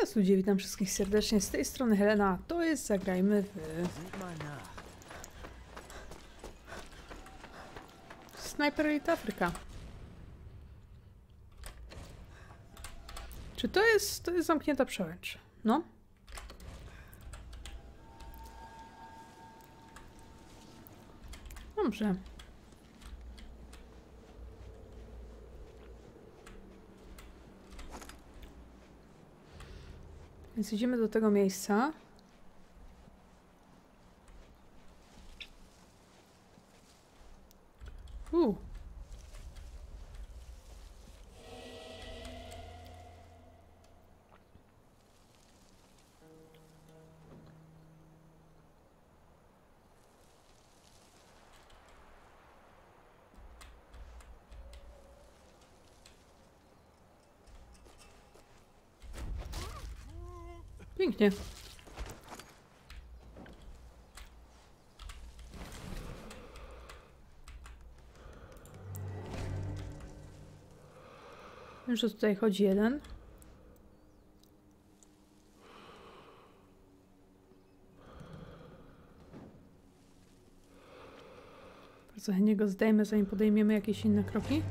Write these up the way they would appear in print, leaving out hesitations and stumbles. Teraz ludzie, witam wszystkich serdecznie, z tej strony Helena, to jest Zagrajmy w Sniper Elite Africa. Czy to jest zamknięta przełęcz? No. Dobrze. Więc idziemy do tego miejsca. Pięknie. Wiem, że tutaj chodzi jeden. Bardzo chętnie go zdejmę, zanim podejmiemy jakieś inne kroki.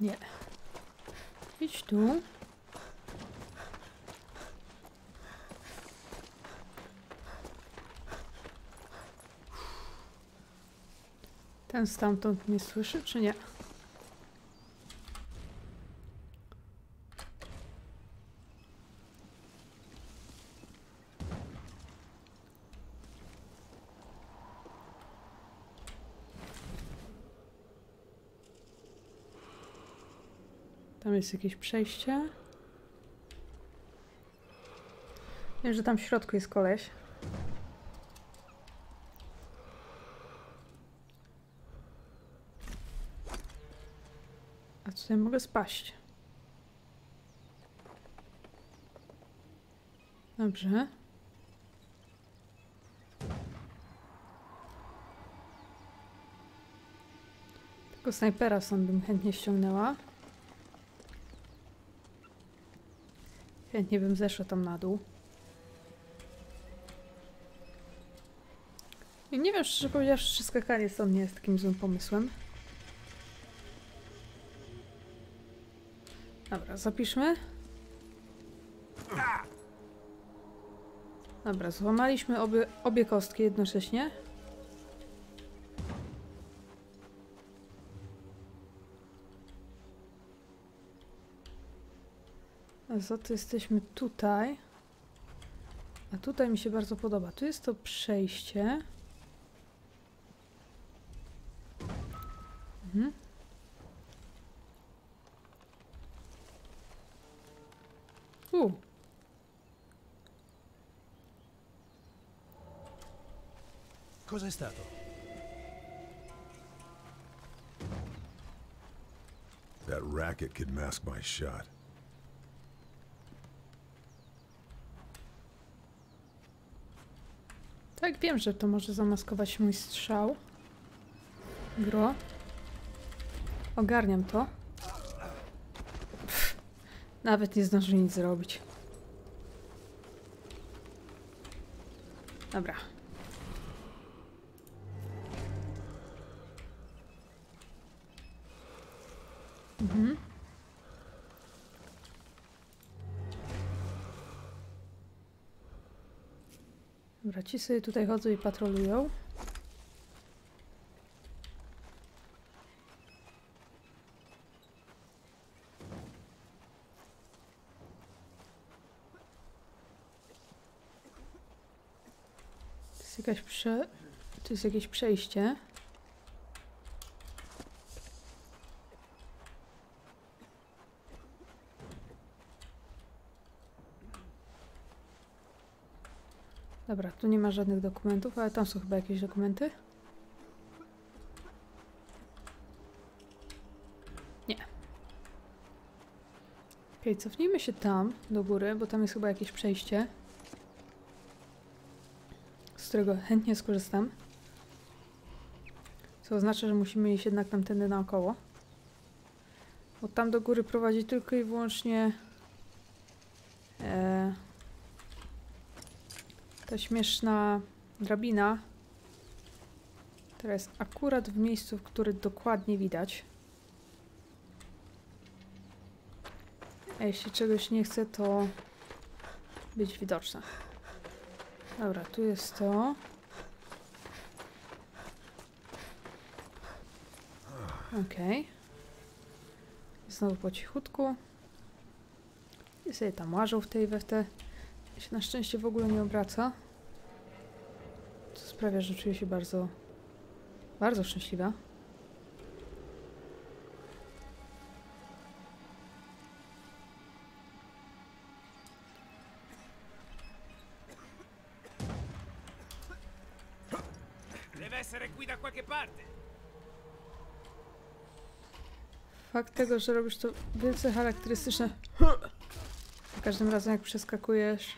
Nie. Idź tu. Ten stamtąd mnie słyszy, czy nie? Tam jest jakieś przejście. Wiem, że tam w środku jest koleś. A tutaj mogę spaść. Dobrze. Tylko snajpera sam bym chętnie ściągnęła. Chętnie bym zeszła tam na dół. I nie wiem, szczerze powiedziawszy, czy skakanie stąd nie jest takim złym pomysłem. Dobra, zapiszmy. Dobra, złamaliśmy obie kostki jednocześnie. Za to jesteśmy tutaj. A tutaj mi się bardzo podoba. Tu jest to przejście. Mhm. Cosa è stato? That racket could mask my shot. Tak, wiem, że to może zamaskować mój strzał. Gro. Ogarniam to. Pff, nawet nie zdążę nic zrobić. Dobra. Mhm. Dobra, ci sobie tutaj chodzą i patrolują. To jest jakieś przejście. Dobra, tu nie ma żadnych dokumentów, ale tam są chyba jakieś dokumenty. Okej, cofnijmy się tam, do góry, bo tam jest chyba jakieś przejście, z którego chętnie skorzystam. Co oznacza, że musimy iść jednak tamtędy naokoło. Bo tam do góry prowadzi tylko i wyłącznie ta śmieszna drabina, która jest akurat w miejscu, w którym dokładnie widać. A jeśli czegoś nie chcę, to być widoczna. Dobra, tu jest to. Okej. Znowu po cichutku. I sobie tam łażą w tej weftę. Się na szczęście w ogóle nie obraca. Co sprawia, że czuję się bardzo, bardzo szczęśliwa. Fakt tego, że robisz to wielce charakterystyczne. Za każdym razem jak przeskakujesz.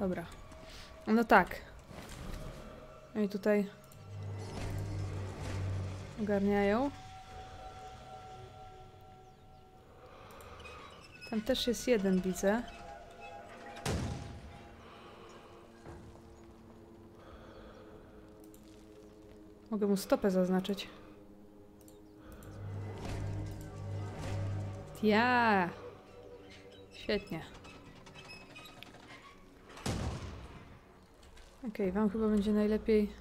Dobra. No tak. No i tutaj ogarniają. Tam też jest jeden, widzę. Mogę mu stopę zaznaczyć. Ja! Świetnie. Okej, wam chyba będzie najlepiej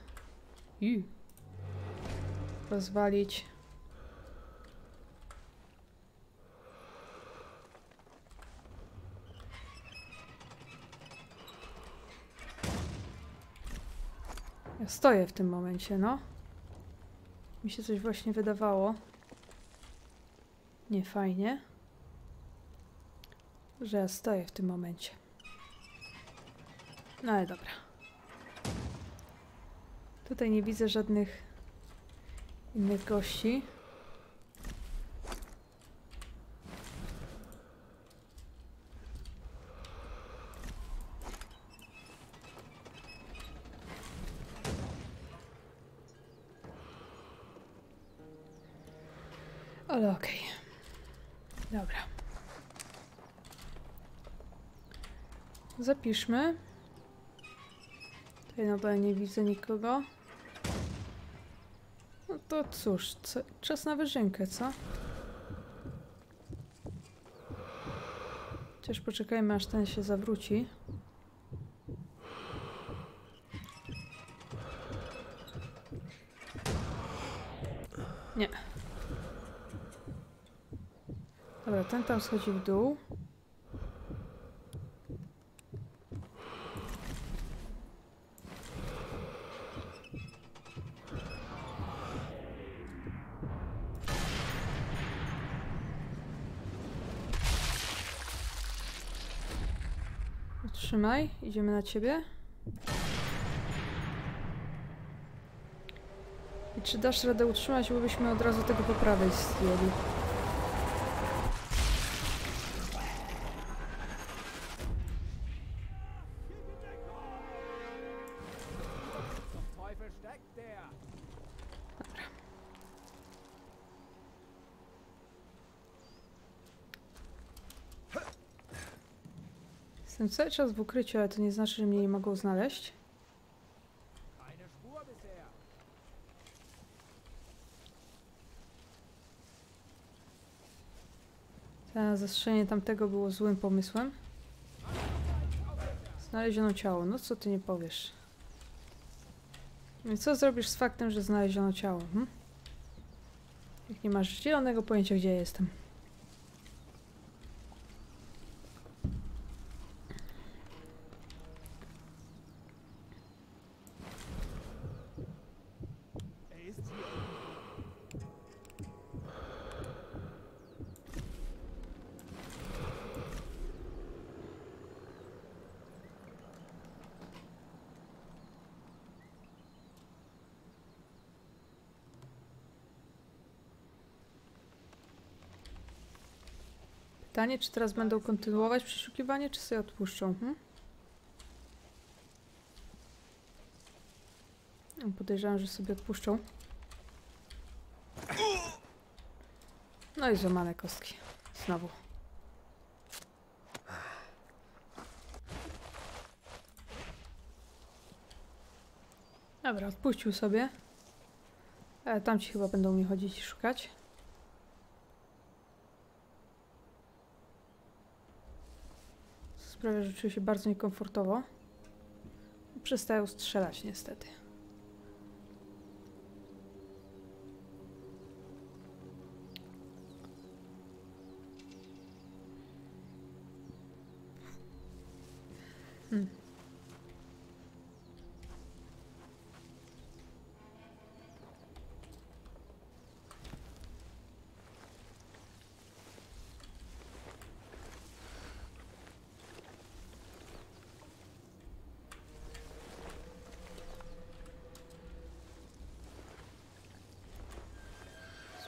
rozwalić ja stoję w tym momencie, no. Mi się coś właśnie wydawało. Nie fajnie. Że ja stoję w tym momencie. No ale dobra. Tutaj nie widzę żadnych innych gości. Ale okej. Dobra. Zapiszmy. Tutaj nadal nie widzę nikogo. No to cóż, czas na wyżynkę, co? Chociaż poczekajmy, aż ten się zawróci. Nie. Dobra, ten tam schodzi w dół. Trzymaj, idziemy na ciebie. I czy dasz radę utrzymać, bo byśmy od razu tego po prawej zdjęli. Dobra. Jestem cały czas w ukryciu, ale to nie znaczy, że mnie nie mogą znaleźć. Zastrzelenie tamtego było złym pomysłem. Znaleziono ciało. No co ty nie powiesz? I co zrobisz z faktem, że znaleziono ciało? Jak nie masz zielonego pojęcia, gdzie ja jestem. Pytanie, czy teraz będą kontynuować przeszukiwanie, czy sobie odpuszczą? Podejrzewam, że sobie odpuszczą. No i złamane kostki. Znowu. Dobra, odpuścił sobie. Tamci chyba będą mi chodzić i szukać. Sprawia, że czuję się bardzo niekomfortowo. Przestają strzelać niestety.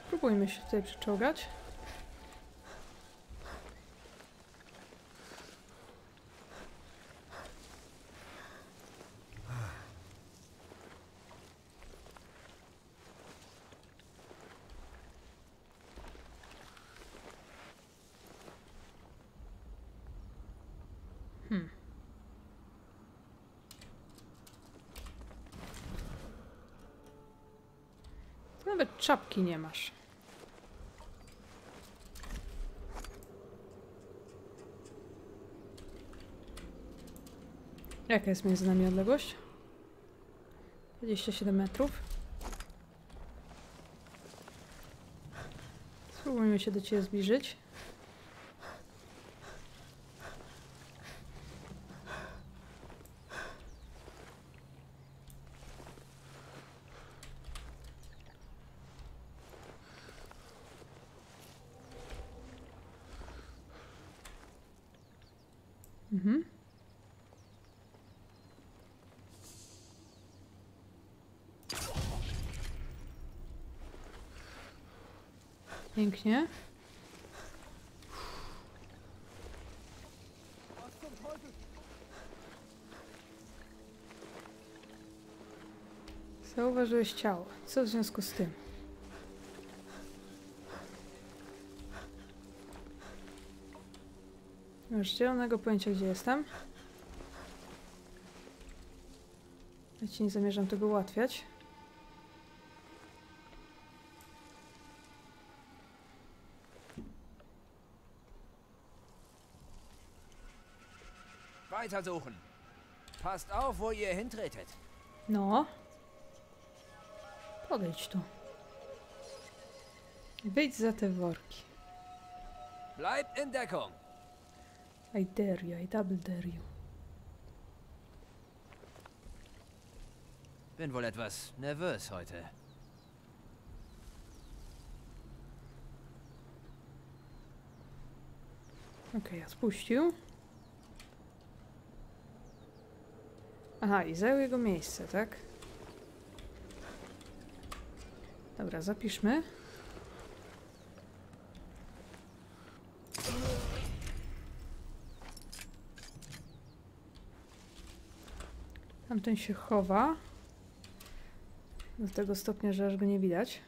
Spróbujmy się tutaj przeczołgać. Nawet czapki nie masz. Jaka jest między nami odległość? 27 metrów. Spróbujmy się do ciebie zbliżyć. Pięknie. Zauważyłeś ciało. Co w związku z tym? Nie masz zielonego pojęcia, gdzie jestem. Ja ci nie zamierzam tego ułatwiać. Weitersuchen. Passt auf, wo ihr hintretet. No. Podejdź tu. Wyjdź za te worki. Bleib in Deckung. I dare you, I double dare you. Bin wohl etwas nervös heute. Okej, spuścił. Aha, i zajął jego miejsce, tak? Dobra, zapiszmy. Tamten się chowa. Do tego stopnia, że aż go nie widać.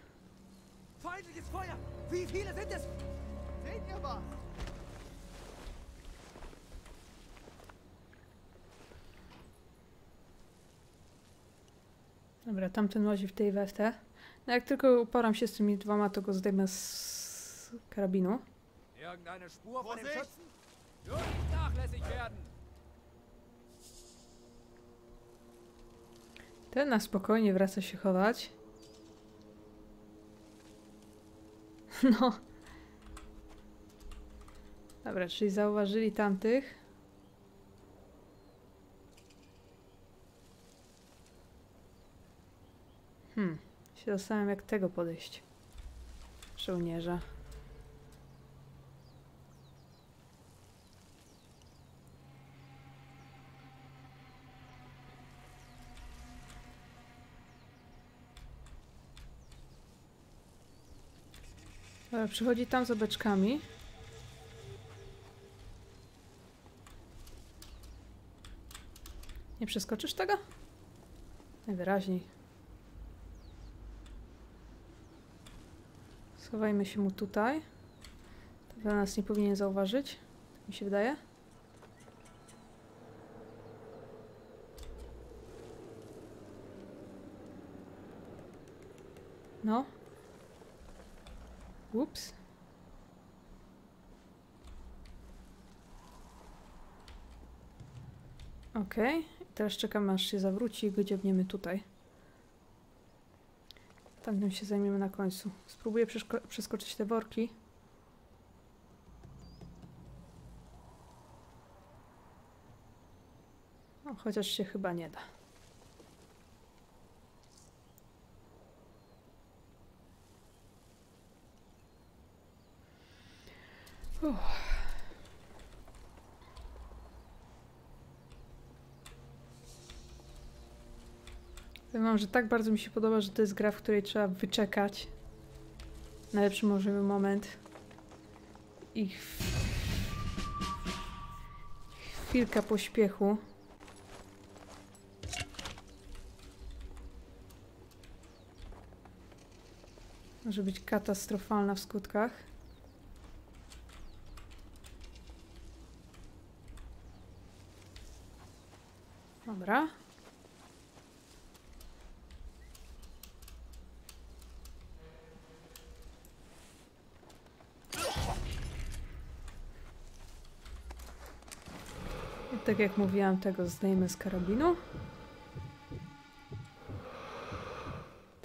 Dobra, tamten łazi w tej weftę. No jak tylko uporam się z tymi dwoma, to go zdejmę z karabinu. Ten na spokojnie wraca się chować. No. Dobra, czyli zauważyli tamtych. Się zastanawiam, jak tego podejść. Żołnierza. Przychodzi tam z obeczkami. Nie przeskoczysz tego? Najwyraźniej. Schowajmy się mu tutaj. Dla nas nie powinien zauważyć, tak mi się wydaje. No. Ups. Okej. Teraz czekamy, aż się zawróci i go dziabniemy tutaj. Tamtym się zajmiemy na końcu. Spróbuję przeskoczyć te worki. No, chociaż się chyba nie da. Powiem, że tak bardzo mi się podoba, że to jest gra, w której trzeba wyczekać najlepszy możliwy moment i chwilka pośpiechu. Może być katastrofalna w skutkach. Dobra. I tak jak mówiłam, tego zdejmę z karabinu.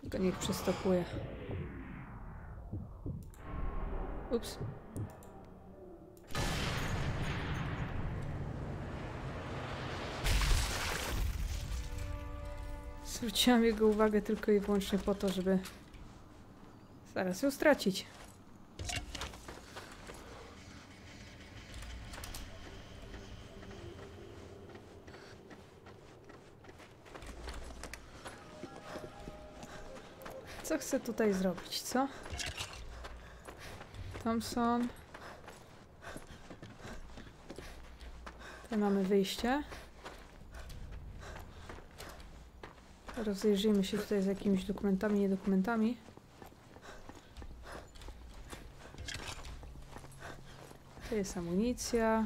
Tylko niech przystopuje. Ups. Zwróciłam jego uwagę tylko i wyłącznie po to, żeby zaraz ją stracić. Co chcę tutaj zrobić, co? Thompson. Tutaj mamy wyjście. Rozejrzyjmy się tutaj z jakimiś dokumentami, niedokumentami. To jest amunicja.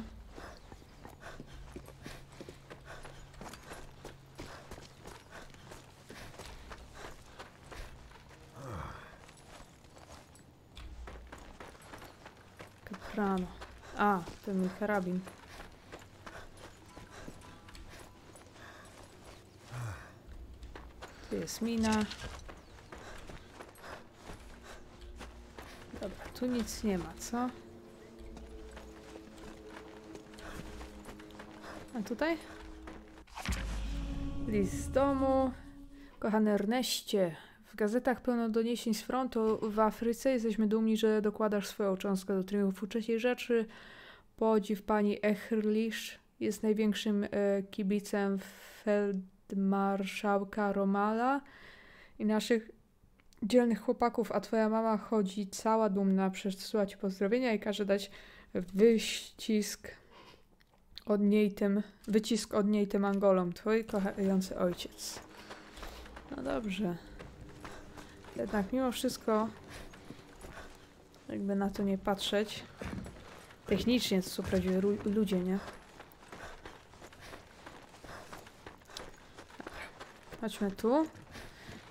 Kaprano. A, to mój karabin. Tu jest mina. Dobra, tu nic nie ma, co? A tutaj? List z domu. Kochany Erneście, w gazetach pełno doniesień z frontu w Afryce. Jesteśmy dumni, że dokładasz swoją cząstkę do triumfu trzeciej Rzeczy. Podziw pani Echrlisz jest największym kibicem marszałka Rommela i naszych dzielnych chłopaków, a twoja mama chodzi cała dumna, przesyła ci pozdrowienia i każe dać wycisk od niej tym Angolom. Twój kochający ojciec. No dobrze. Jednak mimo wszystko, jakby na to nie patrzeć, technicznie to są prawdziwi ludzie, nie? Chodźmy tu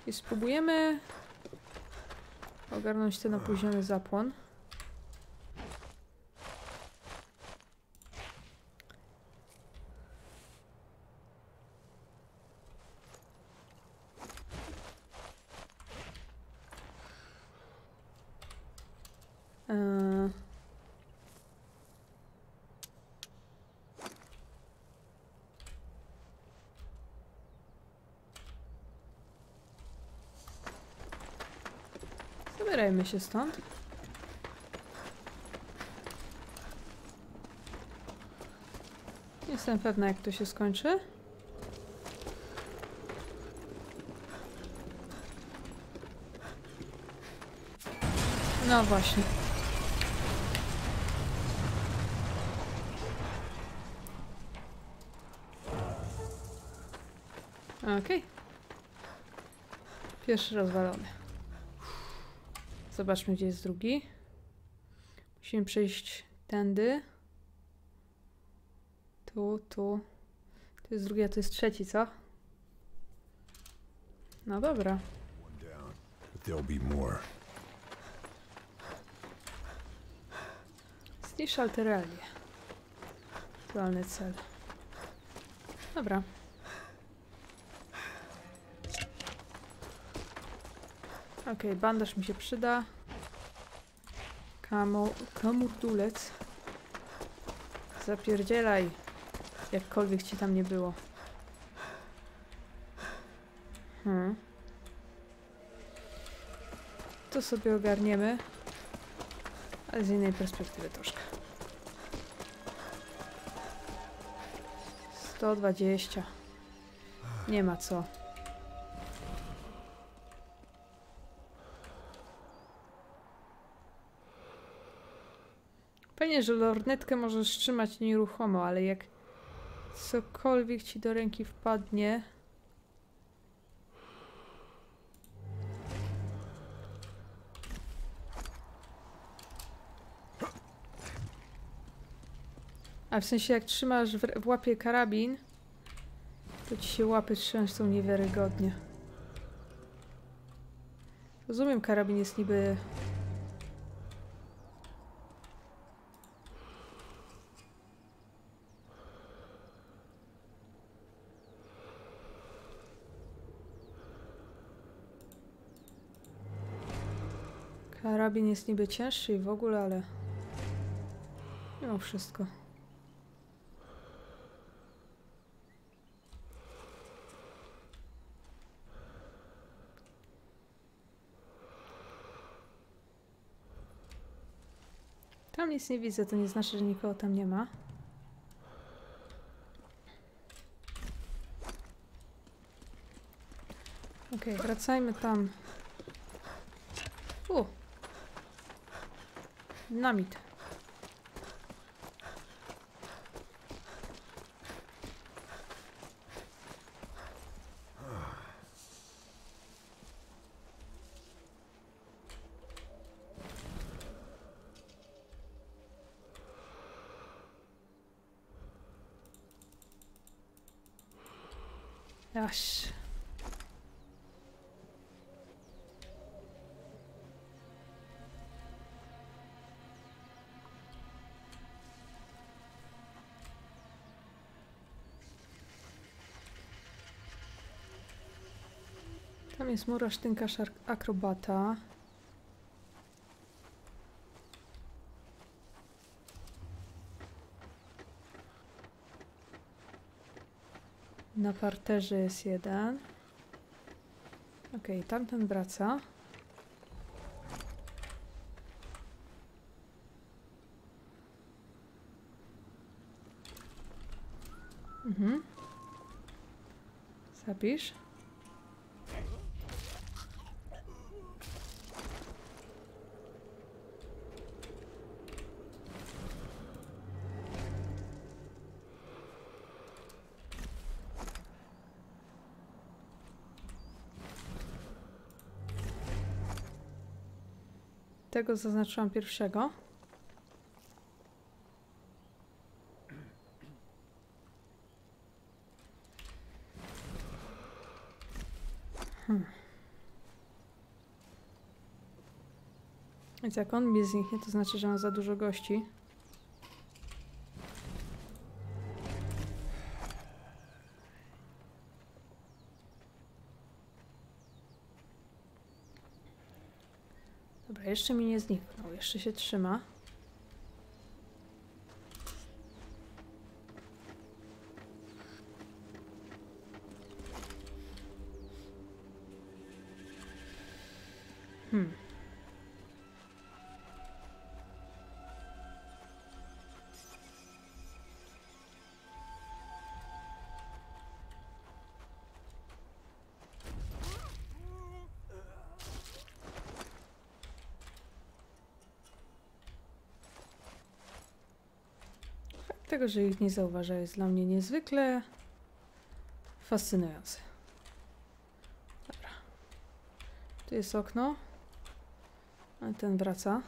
i spróbujemy ogarnąć ten opóźniony zapłon. Zabierajmy się stąd. Nie jestem pewna, jak to się skończy. No właśnie. Okej. Pierwszy rozwalony. Zobaczmy, gdzie jest drugi. Musimy przejść tędy. Tu. Tu jest drugi, a tu jest trzeci, co? No dobra. Zniszcz alteralię. Aktualny cel. Dobra. Okej, bandaż mi się przyda. Kamurdulec. Zapierdzielaj. Jakkolwiek ci tam nie było. To sobie ogarniemy. Ale z innej perspektywy troszkę. 120. Nie ma co. Fajnie, że lornetkę możesz trzymać nieruchomo, ale jak cokolwiek ci do ręki wpadnie... A w sensie jak trzymasz w łapie karabin, to ci się łapy trzęsą niewiarygodnie. Rozumiem, karabin jest niby... Karabin jest niby cięższy i w ogóle, ale... mimo wszystko. Tam nic nie widzę, to nie znaczy, że nikogo tam nie ma. Okej, wracajmy tam. Dynamit. Aż. Tam jest murasztynkarz akrobata. Na parterze jest jeden. Okej, tamten wraca. Zapisz. Tego zaznaczyłam pierwszego. Więc jak on mnie zniknie, to znaczy, że mam za dużo gości. Jeszcze mi nie zniknął, jeszcze się trzyma. Tego, że ich nie zauważa, jest dla mnie niezwykle fascynujące. Tu jest okno. A ten wraca.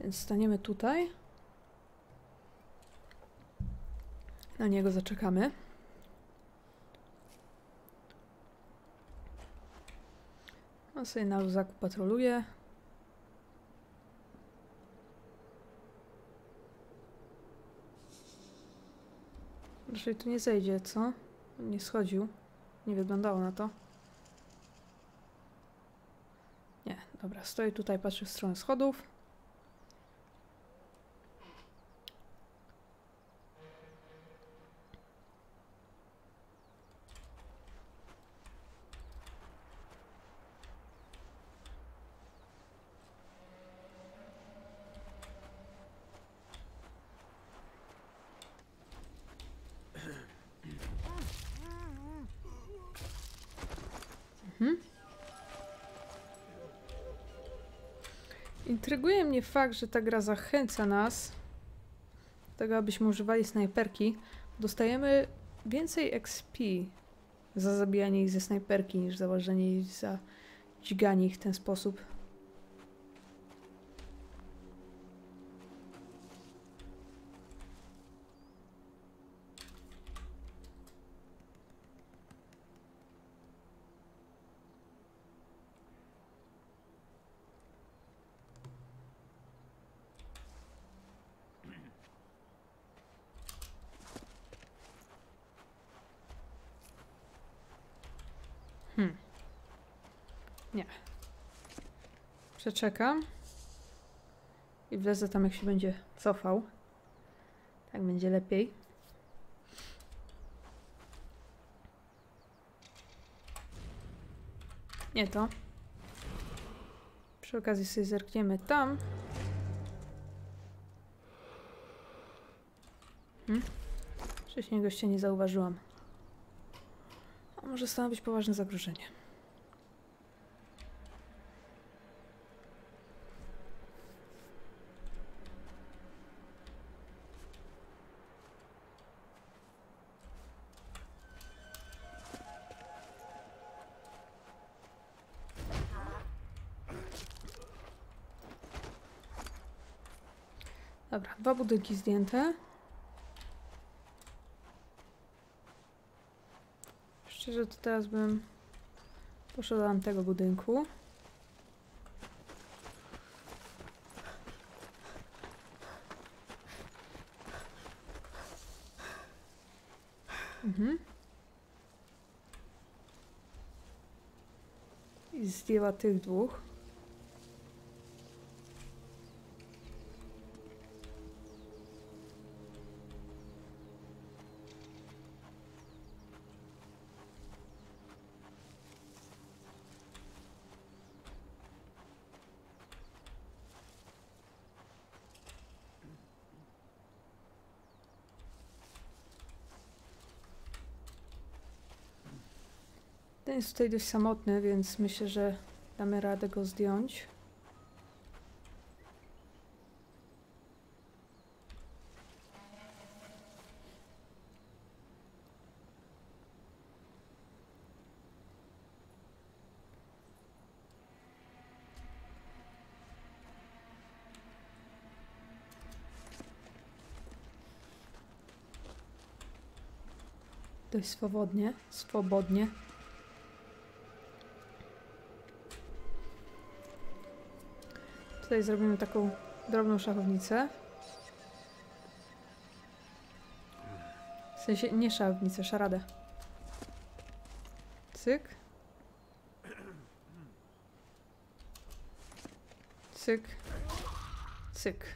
Więc staniemy tutaj. Na niego zaczekamy. On sobie na luzaku patroluje. Raczej tu nie zejdzie, co? Nie schodził. Nie wyglądało na to. Nie, dobra, stoi tutaj, patrzy w stronę schodów. Intryguje mnie fakt, że ta gra zachęca nas do tego, abyśmy używali snajperki. Dostajemy więcej XP za zabijanie ich ze snajperki, niż za ważenie ich, za dźganie ich w ten sposób. Nie. Przeczekam. I wlezę tam, jak się będzie cofał. Tak będzie lepiej. Nie to. Przy okazji sobie zerkniemy tam. Wcześniej gościa nie zauważyłam. A może stanowić poważne zagrożenie. Dobra, dwa budynki zdjęte. Szczerze, to teraz bym poszedł do tego budynku. I zdjęła tych dwóch. Ten jest tutaj dość samotny, więc myślę, że damy radę go zdjąć. Dość swobodnie. Tutaj zrobimy taką drobną szachownicę. W sensie nie szachownicę, szaradę. Cyk. Cyk. Cyk.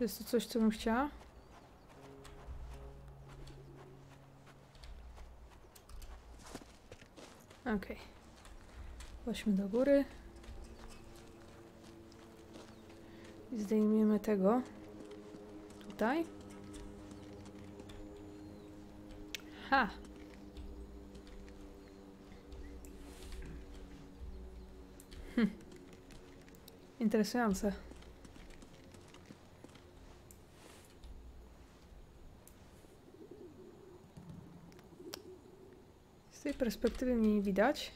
Jest to coś, co bym chciała? Okej. Chodźmy do góry. I zdejmiemy tego. Tutaj. Ha! Interesujące. Z tej perspektywy mnie nie widać.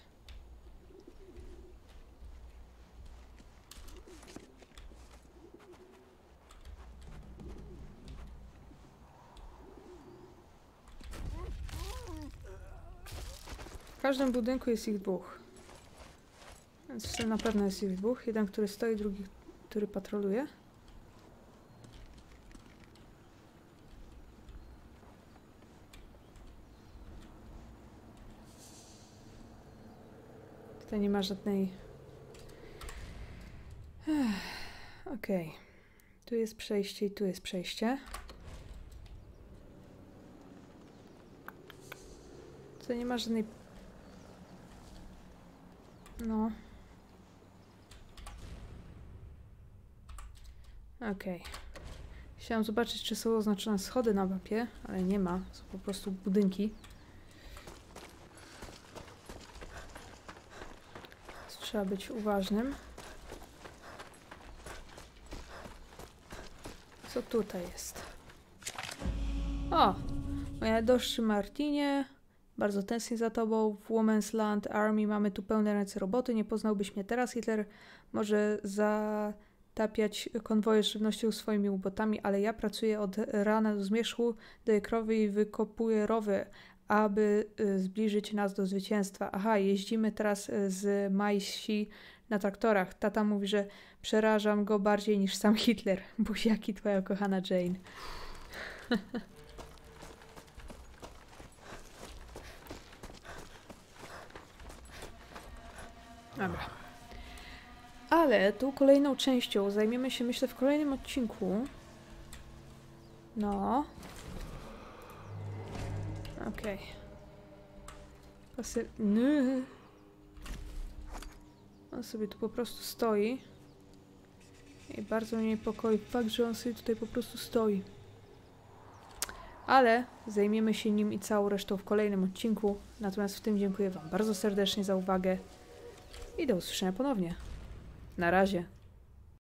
W każdym budynku jest ich dwóch. Więc na pewno jest ich dwóch. Jeden, który stoi, drugi, który patroluje. Tutaj nie ma żadnej... Okej. Okay. Tu jest przejście i tu jest przejście. Tutaj nie ma żadnej... No. Okej. Chciałam zobaczyć, czy są oznaczone schody na mapie, ale nie ma. Są po prostu budynki. Więc trzeba być uważnym. Co tutaj jest? O! Moja najdroższy Martinie. Bardzo tęsknię za tobą. W Woman's Land Army mamy tu pełne ręce roboty. Nie poznałbyś mnie teraz. Hitler może zatapiać konwoje z żywnością swoimi ubotami, ale ja pracuję od rana do zmierzchu, doję krowy i wykopuję rowy, aby zbliżyć nas do zwycięstwa. Aha, jeździmy teraz z Majsi na traktorach. Tata mówi, że przerażam go bardziej niż sam Hitler. Buziaki, twoja kochana Jane. Dobra. Ale tu kolejną częścią zajmiemy się, myślę, w kolejnym odcinku. No. Okej. Okay. On sobie tu po prostu stoi. I bardzo mnie niepokoi fakt, że on sobie tutaj po prostu stoi. Ale zajmiemy się nim i całą resztą w kolejnym odcinku. Natomiast w tym dziękuję wam bardzo serdecznie za uwagę. I do usłyszenia ponownie. Na razie.